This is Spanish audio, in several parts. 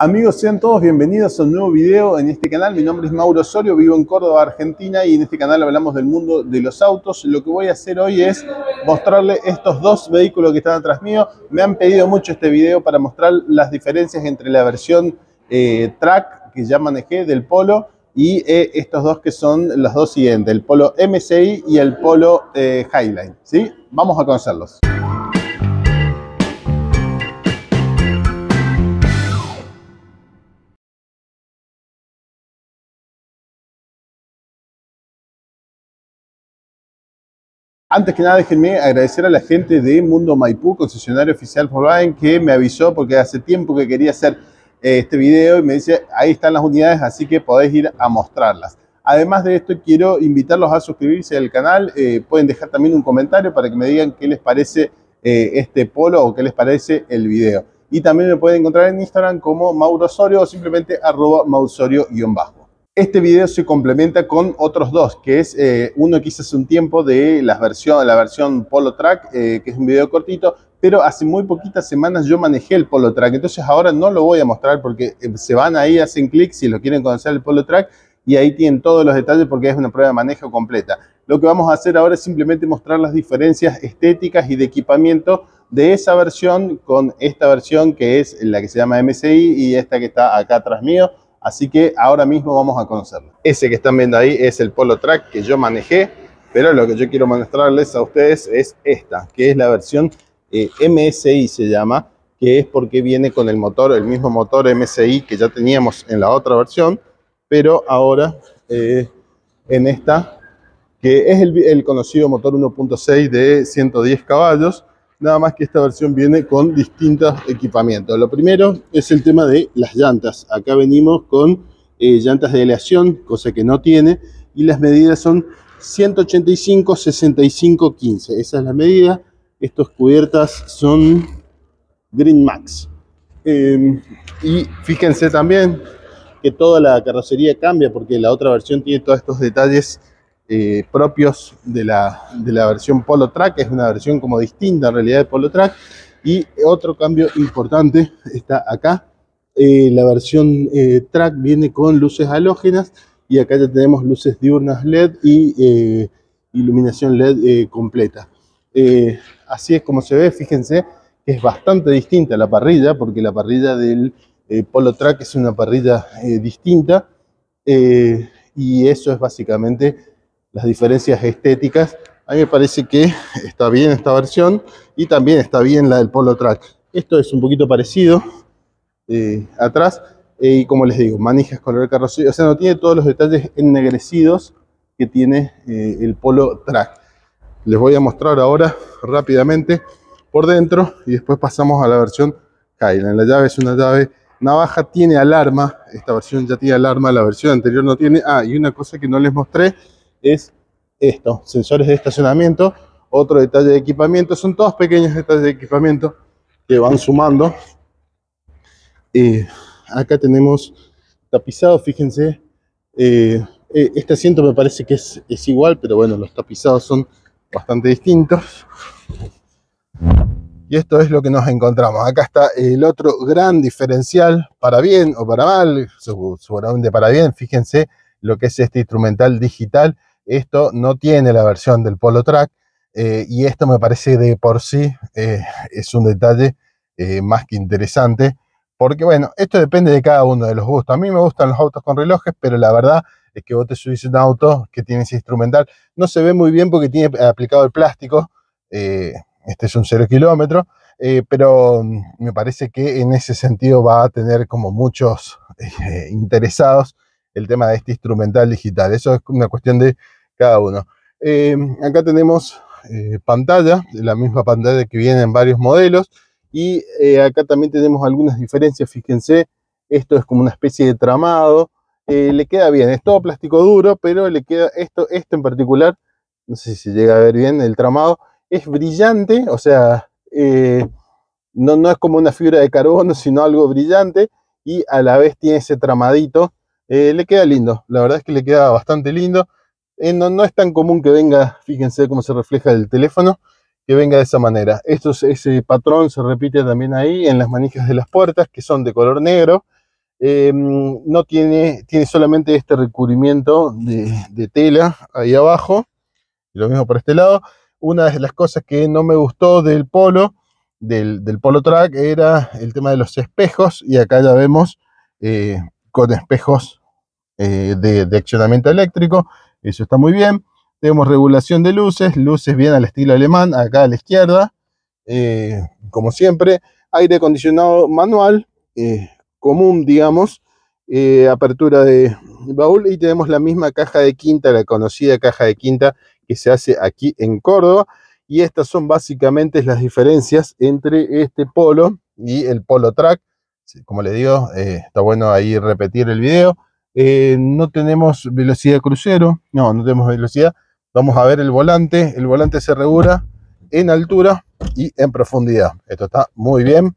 Amigos, sean todos bienvenidos a un nuevo video en este canal. Mi nombre es Mauro Osorio, vivo en Córdoba, Argentina, y en este canal hablamos del mundo de los autos. Lo que voy a hacer hoy es mostrarles estos dos vehículos que están atrás mío. Me han pedido mucho este video para mostrar las diferencias entre la versión Track, que ya manejé, del Polo, y estos dos que son los dos siguientes, el Polo MSI y el Polo Highline, ¿sí? Vamos a conocerlos. Antes que nada, déjenme agradecer a la gente de Mundo Maipú, concesionario oficial Volkswagen, que me avisó porque hace tiempo que quería hacer este video y me dice, ahí están las unidades, así que podés ir a mostrarlas. Además de esto, quiero invitarlos a suscribirse al canal. Pueden dejar también un comentario para que me digan qué les parece este Polo o qué les parece el video. Y también me pueden encontrar en Instagram como Mauro Osorio o simplemente @maurosorio_. Este video se complementa con otros dos, que es uno que hice hace un tiempo de la versión Polo Track, que es un video cortito, pero hace muy poquitas semanas yo manejé el Polo Track, entonces ahora no lo voy a mostrar porque se van ahí, hacen clic si lo quieren conocer el Polo Track y ahí tienen todos los detalles porque es una prueba de manejo completa. Lo que vamos a hacer ahora es simplemente mostrar las diferencias estéticas y de equipamiento de esa versión con esta versión que es la que se llama MSI y esta que está acá atrás mío. Así que ahora mismo vamos a conocerlo. Ese que están viendo ahí es el Polo Track que yo manejé, pero lo que yo quiero mostrarles a ustedes es esta, que es la versión MSI se llama, que es porque viene con el motor, el mismo motor MSI que ya teníamos en la otra versión, pero ahora en esta, que es el conocido motor 1.6 de 110 caballos, nada más que esta versión viene con distintos equipamientos. Lo primero es el tema de las llantas. Acá venimos con llantas de aleación, cosa que no tiene, y las medidas son 185, 65, 15. Esa es la medida. Estas cubiertas son Green Max. Y fíjense también que toda la carrocería cambia porque la otra versión tiene todos estos detalles propios de la versión Polo Track. Es una versión como distinta en realidad de Polo Track. Y otro cambio importante está acá. La versión Track viene con luces halógenas y acá ya tenemos luces diurnas LED y iluminación LED completa. Así es como se ve. Fíjense que es bastante distinta la parrilla porque la parrilla del Polo Track es una parrilla distinta, y eso es básicamente las diferencias estéticas. A mí me parece que está bien esta versión y también está bien la del Polo Track. Esto es un poquito parecido atrás y como les digo, manijas color carrocería, o sea, no tiene todos los detalles ennegrecidos que tiene el Polo Track. Les voy a mostrar ahora rápidamente por dentro y después pasamos a la versión Highline. La llave es una llave navaja, tiene alarma, esta versión ya tiene alarma, la versión anterior no tiene. Ah, y una cosa que no les mostré es esto, sensores de estacionamiento, otro detalle de equipamiento, son todos pequeños detalles de equipamiento que van sumando. Acá tenemos tapizado, fíjense, este asiento me parece que es igual, pero bueno, los tapizados son bastante distintos. Y esto es lo que nos encontramos. Acá está el otro gran diferencial, para bien o para mal, seguramente para bien, fíjense lo que es este instrumental digital. Esto no tiene la versión del Polo Track, y esto me parece de por sí es un detalle más que interesante, porque bueno, esto depende de cada uno de los gustos. A mí me gustan los autos con relojes, pero la verdad es que vos te subís un auto que tiene ese instrumental, no se ve muy bien porque tiene aplicado el plástico, este es un 0 km, pero me parece que en ese sentido va a tener como muchos interesados el tema de este instrumental digital. Eso es una cuestión de cada uno. Acá tenemos pantalla, la misma pantalla que viene en varios modelos, y acá también tenemos algunas diferencias. Fíjense, esto es como una especie de tramado, le queda bien, es todo plástico duro, pero le queda esto en particular, no sé si se llega a ver bien el tramado, es brillante, o sea, no es como una fibra de carbono, sino algo brillante, y a la vez tiene ese tramadito. Le queda lindo, la verdad es que le queda bastante lindo. No es tan común que venga, fíjense cómo se refleja el teléfono, que venga de esa manera. Ese patrón se repite también ahí en las manijas de las puertas, que son de color negro, No tiene solamente este recubrimiento de tela ahí abajo, y lo mismo por este lado. Una de las cosas que no me gustó del Polo, del Polo Track, era el tema de los espejos, y acá ya vemos con espejos de accionamiento eléctrico. Eso está muy bien. Tenemos regulación de luces bien al estilo alemán, acá a la izquierda, como siempre. Aire acondicionado manual, común, digamos, apertura de baúl, y tenemos la misma caja de quinta, la conocida caja de quinta que se hace aquí en Córdoba. Y estas son básicamente las diferencias entre este Polo y el Polo Track. Como les digo, está bueno ahí repetir el video. No tenemos velocidad crucero, no tenemos velocidad. Vamos a ver el volante. El volante se regula en altura y en profundidad. Esto está muy bien.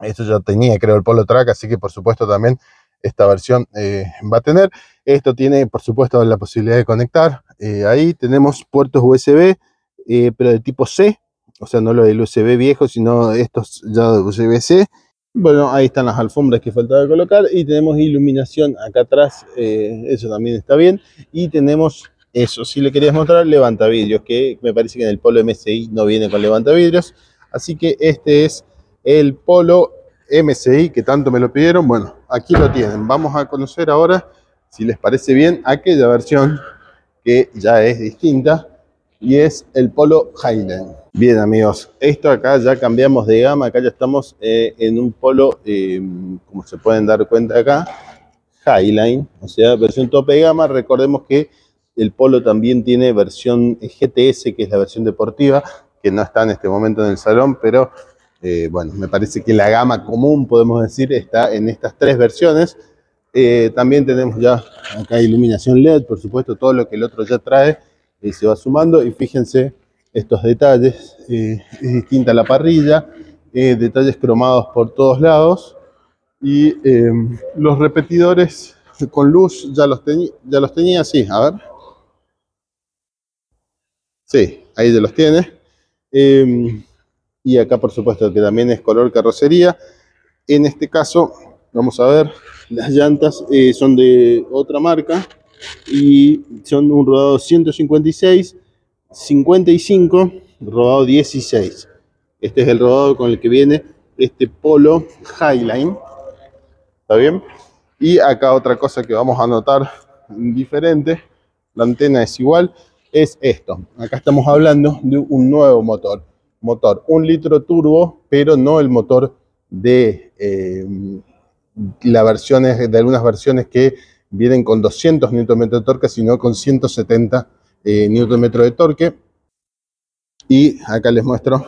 Esto ya tenía, creo, el Polo Track, así que por supuesto también esta versión va a tener. Esto tiene, por supuesto, la posibilidad de conectar. Ahí tenemos puertos USB, pero de tipo C. O sea, no lo del USB viejo, sino estos ya de USB-C. Bueno, ahí están las alfombras que faltaba colocar. Y tenemos iluminación acá atrás, eso también está bien. Y tenemos eso, si le querías mostrar, levantavidrios, que me parece que en el Polo MSI no viene con levantavidrios. Así que este es el Polo MSI, que tanto me lo pidieron. Bueno, aquí lo tienen. Vamos a conocer ahora, si les parece bien, aquella versión que ya es distinta, y es el Polo Highline. Bien, amigos, esto acá ya cambiamos de gama. Acá ya estamos en un Polo, como se pueden dar cuenta acá, Highline, o sea, versión tope de gama. Recordemos que el Polo también tiene versión GTS, que es la versión deportiva, que no está en este momento en el salón, pero bueno, me parece que la gama común, podemos decir, está en estas tres versiones. También tenemos ya acá iluminación LED, por supuesto, todo lo que el otro ya trae se va sumando. Y fíjense estos detalles, es distinta la parrilla, detalles cromados por todos lados, y los repetidores con luz ya los tenía, sí, a ver, sí, ahí ya los tiene. Y acá, por supuesto, que también es color carrocería. En este caso, vamos a ver, las llantas son de otra marca, y son un rodado 156, 55, rodado 16. Este es el rodado con el que viene este Polo Highline. ¿Está bien? Y acá otra cosa que vamos a notar diferente, la antena es igual, es esto. Acá estamos hablando de un nuevo motor. 1 litro turbo, pero no el motor de algunas versiones que vienen con 200 Nm de torque, sino con 170 Nm de torque. Y acá les muestro,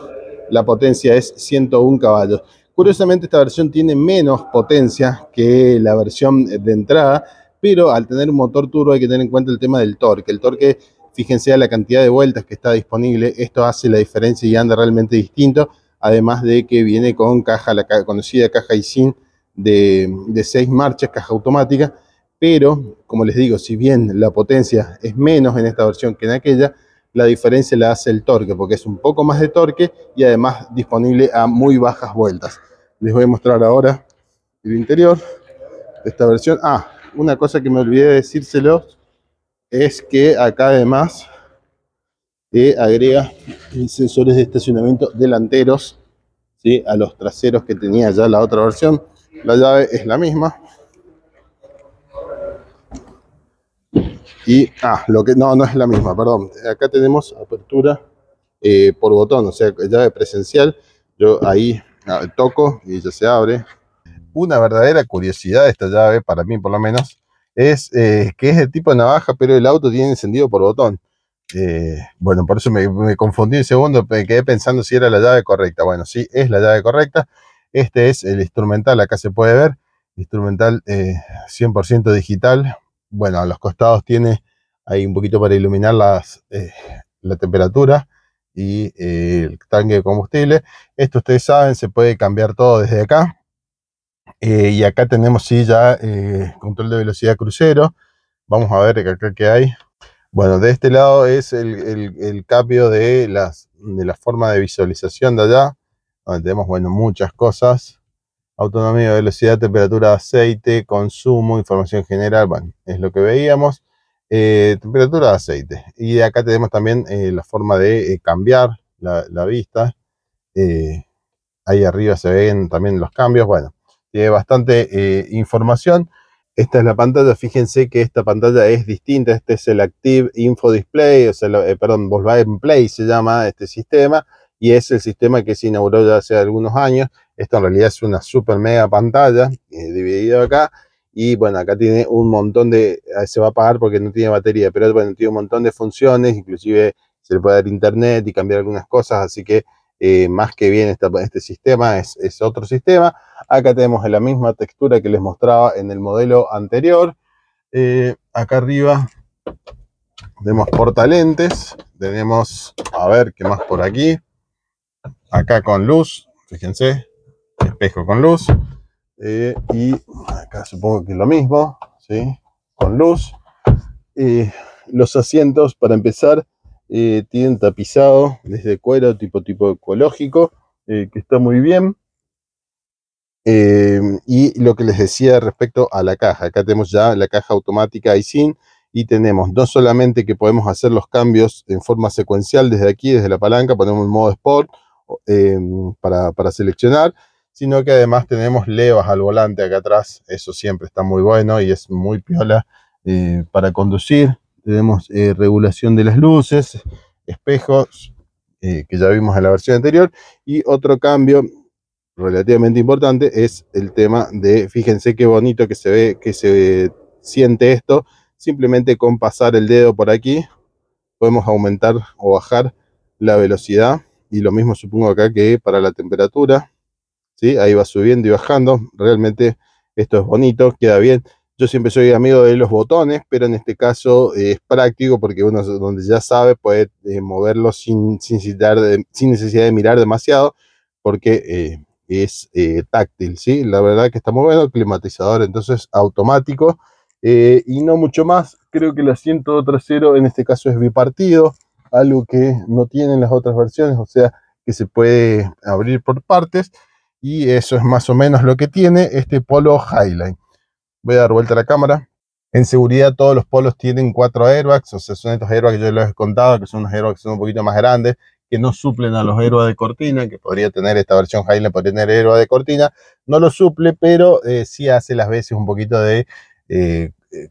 la potencia es 101 caballos. Curiosamente, esta versión tiene menos potencia que la versión de entrada, pero al tener un motor turbo hay que tener en cuenta el tema del torque. El torque, fíjense a la cantidad de vueltas que está disponible. Esto hace la diferencia y anda realmente distinto. Además de que viene con la conocida caja Aisin de 6 marchas, caja automática. Pero, como les digo, si bien la potencia es menos en esta versión que en aquella, la diferencia la hace el torque, porque es un poco más de torque y además disponible a muy bajas vueltas. Les voy a mostrar ahora el interior de esta versión. Ah, una cosa que me olvidé de decírselos, es que acá además agrega sensores de estacionamiento delanteros, ¿sí?, a los traseros que tenía ya la otra versión. La llave es la misma. Y, lo que no es la misma, perdón. Acá tenemos apertura por botón, o sea, llave presencial. Yo ahí toco y ya se abre. Una verdadera curiosidad de esta llave, para mí por lo menos, es que es de tipo navaja, pero el auto tiene encendido por botón. Bueno, por eso me confundí un segundo, me quedé pensando si era la llave correcta. Bueno, sí, es la llave correcta. Este es el instrumental, acá se puede ver, instrumental 100% digital. Bueno, a los costados tiene ahí un poquito para iluminar la temperatura y el tanque de combustible. Esto ustedes saben, se puede cambiar todo desde acá. Y acá tenemos, sí, ya control de velocidad crucero. Vamos a ver acá qué hay. Bueno, de este lado es el cambio de la forma de visualización de allá, donde tenemos, bueno, muchas cosas. autonomía, velocidad, temperatura de aceite, consumo, información general, bueno, es lo que veíamos. Temperatura de aceite. Y acá tenemos también la forma de cambiar la vista. Ahí arriba se ven también los cambios. Bueno, tiene bastante información. Esta es la pantalla. Fíjense que esta pantalla es distinta. Este es el Active Info Display, o sea, perdón, Volkswagen Play se llama este sistema. Y es el sistema que se inauguró ya hace algunos años. Esto en realidad es una super mega pantalla, dividido acá. Y bueno, acá tiene un montón de... Se va a apagar porque no tiene batería, pero bueno, tiene un montón de funciones. Inclusive se le puede dar internet y cambiar algunas cosas. Así que más que bien este sistema es otro sistema. Acá tenemos la misma textura que les mostraba en el modelo anterior. Acá arriba tenemos portalentes. Tenemos, a ver, ¿qué más por aquí? Acá con luz, fíjense, espejo con luz, y acá supongo que es lo mismo, ¿sí? Con luz. Los asientos, para empezar, tienen tapizado desde cuero tipo ecológico, que está muy bien. Y lo que les decía respecto a la caja, acá tenemos ya la caja automática Aisin, y tenemos no solamente que podemos hacer los cambios en forma secuencial desde aquí, desde la palanca, ponemos el modo Sport, para seleccionar, sino que además tenemos levas al volante acá atrás. Eso siempre está muy bueno y es muy piola para conducir. Tenemos regulación de las luces, espejos, que ya vimos en la versión anterior. Y otro cambio relativamente importante es el tema de, fíjense qué bonito que se ve, que se siente esto, simplemente con pasar el dedo por aquí podemos aumentar o bajar la velocidad. Y lo mismo supongo acá que para la temperatura, ¿sí? Ahí va subiendo y bajando. Realmente esto es bonito, queda bien. Yo siempre soy amigo de los botones, pero en este caso es práctico porque uno donde ya sabe puede moverlo sin necesidad de mirar demasiado, porque es táctil, ¿sí? La verdad que está muy bueno. Climatizador entonces automático, y no mucho más. Creo que el asiento trasero en este caso es bipartido, algo que no tienen las otras versiones, o sea, que se puede abrir por partes, y eso es más o menos lo que tiene este Polo Highline. Voy a dar vuelta a la cámara. En seguridad, todos los Polos tienen 4 airbags, o sea, son estos airbags que yo les he contado, que son unos airbags que son un poquito más grandes, que no suplen a los airbags de cortina, que podría tener esta versión Highline, podría tener airbags de cortina, no lo suple, pero sí hace las veces un poquito de,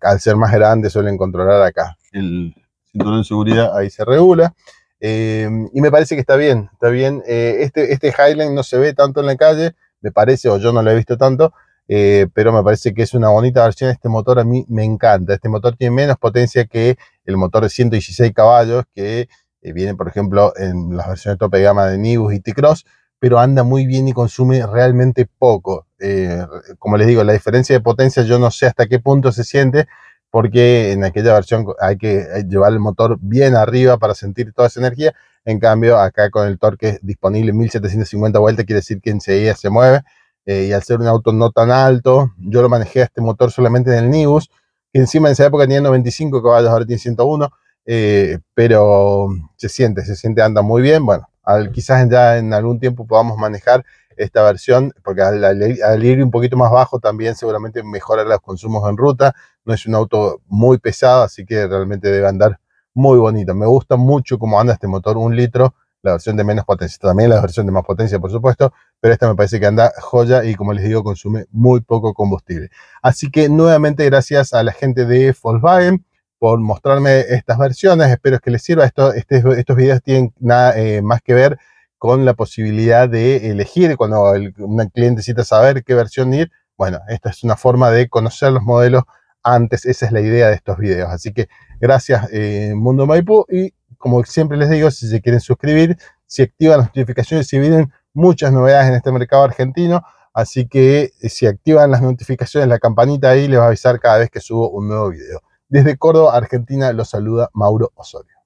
al ser más grande suelen controlar acá el cinturón de seguridad. Ahí se regula, y me parece que está bien, está bien. Este Highline no se ve tanto en la calle, me parece, o yo no lo he visto tanto, pero me parece que es una bonita versión. Este motor a mí me encanta. Este motor tiene menos potencia que el motor de 116 caballos que viene por ejemplo en las versiones tope de gama de Nivus y T-Cross, pero anda muy bien y consume realmente poco. Como les digo, la diferencia de potencia yo no sé hasta qué punto se siente, porque en aquella versión hay que llevar el motor bien arriba para sentir toda esa energía. En cambio, acá con el torque disponible, 1750 vueltas, quiere decir que enseguida se mueve. Y al ser un auto no tan alto, yo lo manejé a este motor solamente en el Nivus, que encima en esa época tenía 95 caballos, ahora tiene 101, pero se siente, anda muy bien. Bueno, quizás ya en algún tiempo podamos manejar esta versión, porque al ir un poquito más bajo también seguramente mejora los consumos en ruta. No es un auto muy pesado, así que realmente debe andar muy bonito. Me gusta mucho cómo anda este motor 1 litro, la versión de menos potencia, también la versión de más potencia por supuesto, pero esta me parece que anda joya y, como les digo, consume muy poco combustible. Así que nuevamente gracias a la gente de Volkswagen por mostrarme estas versiones. Espero que les sirva. Estos videos tienen nada más que ver con la posibilidad de elegir cuando un cliente necesita saber qué versión ir. Bueno, esta es una forma de conocer los modelos antes. Esa es la idea de estos videos. Así que gracias, Mundo Maipú. Y como siempre les digo, si se quieren suscribir, si activan las notificaciones, si vienen muchas novedades en este mercado argentino. Así que si activan las notificaciones, la campanita ahí les va a avisar cada vez que subo un nuevo video. Desde Córdoba, Argentina, los saluda Mauro Osorio.